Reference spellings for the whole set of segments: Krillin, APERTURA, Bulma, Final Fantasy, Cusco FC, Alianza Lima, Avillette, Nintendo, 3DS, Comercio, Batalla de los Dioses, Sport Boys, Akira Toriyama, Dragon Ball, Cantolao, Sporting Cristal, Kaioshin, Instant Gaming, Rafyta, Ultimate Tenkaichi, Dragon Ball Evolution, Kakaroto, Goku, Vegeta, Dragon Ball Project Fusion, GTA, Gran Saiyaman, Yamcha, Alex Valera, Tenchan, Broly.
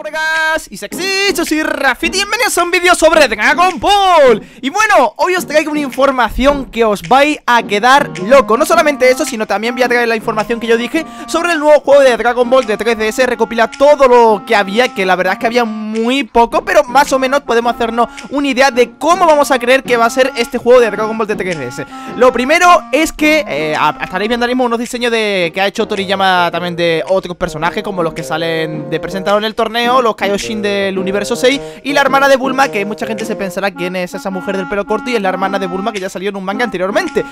colegas y sexy, yo soy Rafit y bienvenidos a un vídeo sobre Dragon Ball. Y bueno, hoy os traigo una información que os vais a quedar loco. No solamente eso, sino también voy a traer la información que yo dije sobre el nuevo juego de Dragon Ball de 3DS. Recopila todo lo que había, que la verdad es que había muy poco, pero más o menos podemos hacernos una idea de cómo vamos a creer que va a ser este juego de Dragon Ball de 3DS. Lo primero es que estaréis viendo ahora mismo unos diseños que ha hecho Toriyama también de otros personajes, como los que salen de presentado en el torneo, los Kaioshin del universo 6 y la hermana de Bulma, que mucha gente se pensará quién es esa mujer del pelo corto, y es la hermana de Bulma que ya salió en un manga anteriormente.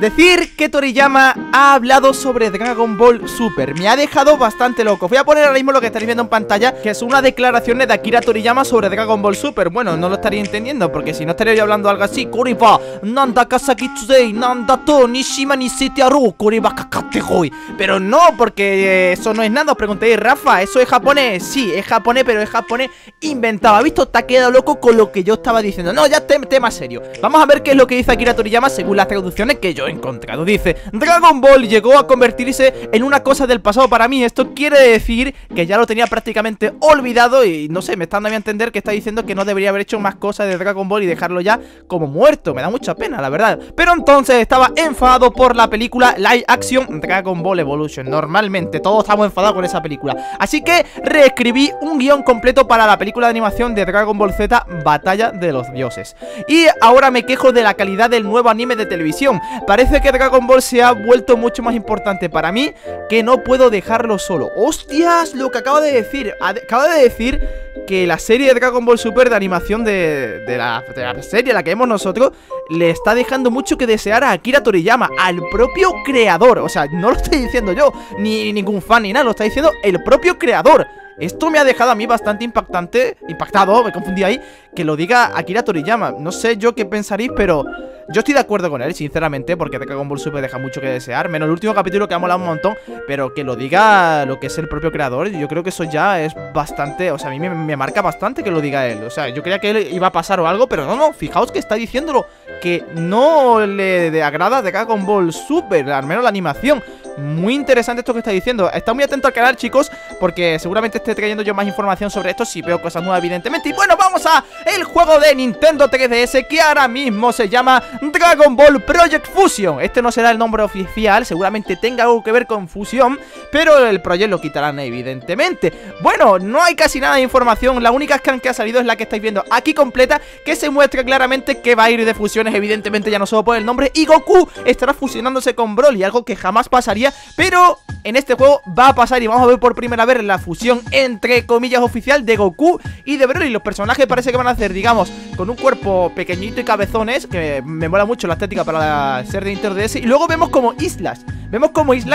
Decir que Toriyama ha hablado sobre Dragon Ball Super me ha dejado bastante loco. Voy a poner ahora mismo lo que estaréis viendo en pantalla, que es una declaración de Akira Toriyama sobre Dragon Ball Super. Bueno, no lo estaría entendiendo, porque si no estaría yo hablando algo así: Kuriba, Nanda Kasakitsudei, Nanda to, Nishima ni Sitiaru, Kuriba kakate hoi. Pero no, porque eso no es nada. Os preguntéis, Rafa, ¿eso es japonés? Sí, es japonés, pero es japonés inventado. ¿Has visto? Te ha quedado loco con lo que yo estaba diciendo. No, ya tema serio. Vamos a ver qué es lo que dice Akira Toriyama según las traducciones que yo he encontrado. Dice: Dragon Ball llegó a convertirse en una cosa del pasado para mí. Esto quiere decir que ya lo tenía prácticamente olvidado y no sé, me está dando a entender que está diciendo que no debería haber hecho más cosas de Dragon Ball y dejarlo ya como muerto. Me da mucha pena, la verdad. Pero entonces estaba enfadado por la película live action Dragon Ball Evolution. Normalmente todos estamos enfadados con esa película. Así que reescribí un guión completo para la película de animación de Dragon Ball Z, Batalla de los Dioses. Y ahora me quejo de la calidad del nuevo anime de televisión. Parece que Dragon Ball se ha vuelto mucho más importante para mí, que no puedo dejarlo solo. ¡Hostias! Lo que acabo de decir. Acabo de decir que la serie de Dragon Ball Super de animación de la serie, la que vemos nosotros, le está dejando mucho que desear a Akira Toriyama, al propio creador. O sea, no lo estoy diciendo yo, ni ningún fan ni nada, lo está diciendo el propio creador. Esto me ha dejado a mí bastante impactado, me confundí ahí, que lo diga Akira Toriyama. No sé yo qué pensaréis, pero yo estoy de acuerdo con él, sinceramente, porque Dragon Ball Super deja mucho que desear, menos el último capítulo que ha molado un montón, pero que lo diga lo que es el propio creador, yo creo que eso ya es bastante, o sea, a mí me marca bastante que lo diga él. O sea, yo creía que él iba a pasar o algo, pero no, fijaos que está diciéndolo, que no le agrada Dragon Ball Super, al menos la animación. Muy interesante esto que está diciendo. Está muy atento al canal, chicos, porque seguramente esté trayendo yo más información sobre esto si veo cosas nuevas, evidentemente. Y bueno, vamos a el juego de Nintendo 3DS, que ahora mismo se llama Dragon Ball Project Fusion. Este no será el nombre oficial, seguramente tenga algo que ver con fusión, pero el Project lo quitarán, evidentemente. Bueno, no hay casi nada de información. La única scan que ha salido es la que estáis viendo aquí completa, que se muestra claramente que va a ir de fusiones, evidentemente ya no solo por el nombre, y Goku estará fusionándose con Broly, algo que jamás pasaría, pero en este juego va a pasar. Y vamos a ver por primera vez la fusión entre comillas oficial de Goku y de Broly. Los personajes parece que van a hacer, digamos, con un cuerpo pequeñito y cabezones, que me mola mucho la estética para ser de Nintendo DS. Y luego vemos como islas,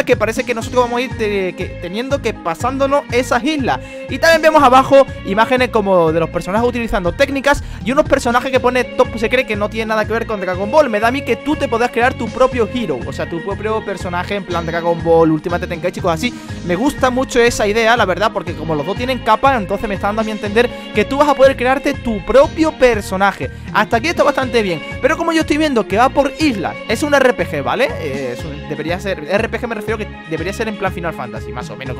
que parece que nosotros vamos a ir teniendo que pasándonos esas islas. Y también vemos abajo imágenes como de los personajes utilizando técnicas y unos personajes que pone Top Se Cree, que no tiene nada que ver con Dragon Ball. Me da a mí que tú te podrás crear tu propio hero, o sea, tu propio personaje en plan Dragon Ball, Ultimate Tenkaichi, chicos, así. Me gusta mucho esa idea, la verdad, porque como los dos tienen capa, entonces me está dando a mí entender que tú vas a poder crearte tu propio personaje. Hasta aquí está bastante bien, pero como yo estoy viendo que va por islas, es un RPG, ¿vale? Debería ser RPG, me refiero que debería ser en plan Final Fantasy, más o menos,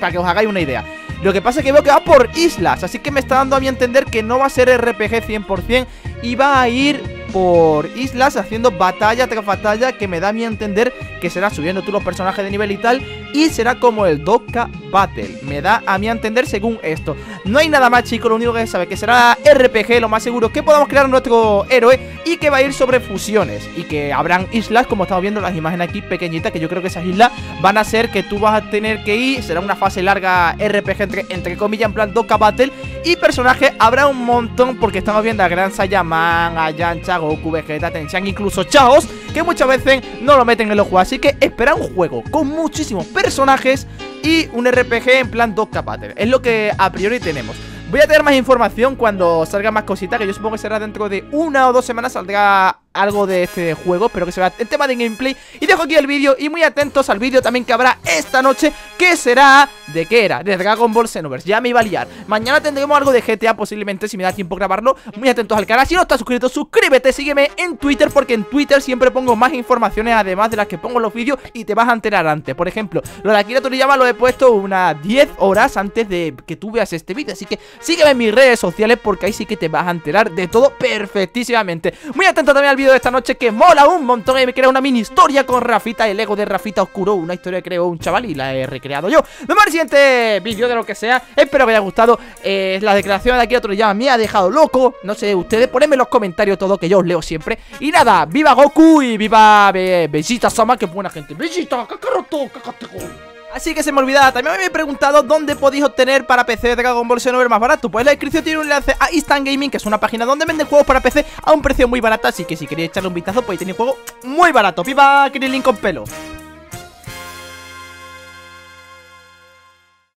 para que os hagáis una idea. Lo que pasa es que veo que va por islas, así que me está dando a mí entender que no va a ser RPG 100% y va a ir por islas haciendo batalla tras batalla, que me da a mi entender que será subiendo tú los personajes de nivel y tal, y será como el 2K Battle, me da a mi entender según esto. No hay nada más, chicos, lo único que se sabe que será RPG, lo más seguro que podamos crear nuestro héroe, y que va a ir sobre fusiones, y que habrán islas, como estamos viendo las imágenes aquí pequeñitas, que yo creo que esas islas van a ser que tú vas a tener que ir, será una fase larga RPG entre comillas, en plan 2K Battle, y personajes habrá un montón, porque estamos viendo a Gran Saiyaman, a Yamcha, Goku, Vegeta, Tenchan, incluso Chaos, que muchas veces no lo meten en los juegos. Así que espera un juego con muchísimos personajes y un RPG en plan 2K Battle, es lo que a priori tenemos. Voy a tener más información cuando salga más cositas, que yo supongo que será dentro de 1 o 2 semanas, saldrá algo de este juego, espero que sea el tema de gameplay. Y dejo aquí el vídeo, y muy atentos al vídeo también que habrá esta noche, que ¿Qué será? ¿De qué era? De Dragon Ball Xenoverse. Ya me iba a liar. Mañana tendremos algo de GTA posiblemente, si me da tiempo grabarlo. Muy atentos al canal. Si no estás suscrito, suscríbete. Sígueme en Twitter, porque en Twitter siempre pongo más informaciones además de las que pongo en los vídeos, y te vas a enterar antes. Por ejemplo, lo de Akira Toriyama lo he puesto unas 10 horas antes de que tú veas este vídeo. Así que sígueme en mis redes sociales, porque ahí sí que te vas a enterar de todo perfectísimamente. Muy atento también al vídeo de esta noche, que mola un montón. Y me crea una mini historia con Rafita, el ego de Rafita Oscuro. Una historia que creó un chaval y la he recreado yo. Nos vemos en el siguiente vídeo de lo que sea. Espero que os haya gustado. La declaración de Akira Toriyama me ha dejado loco. No sé ustedes, ponedme en los comentarios todo, que yo os leo siempre. Y nada, viva Goku y viva Vegeta-sama, que buena gente. Vegeta, Kakaroto, Kakatego. Así que se me olvidaba, también me he preguntado dónde podéis obtener para PC Dragon Ball Xenoverse más barato. Pues la descripción tiene un enlace a Instant Gaming, que es una página donde venden juegos para PC a un precio muy barato. Así que si queréis echarle un vistazo, podéis tener un juego muy barato. ¡Viva Krillin con pelo!